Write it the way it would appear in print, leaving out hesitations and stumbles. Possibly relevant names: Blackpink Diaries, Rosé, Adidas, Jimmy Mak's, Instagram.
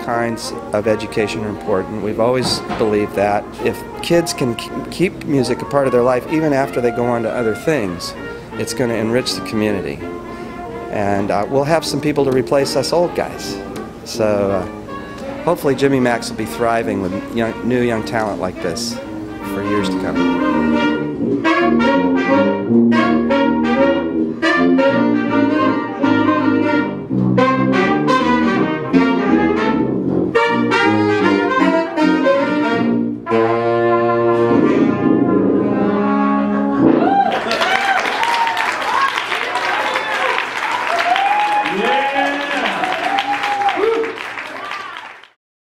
Kinds of education are important. We've always believed that if kids can keep music a part of their life, even after they go on to other things, it's going to enrich the community. And we'll have some people to replace us old guys. So hopefully Jimmy Mak's will be thriving with new young talent like this for years to come.